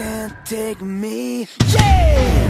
can't take me. Yeah!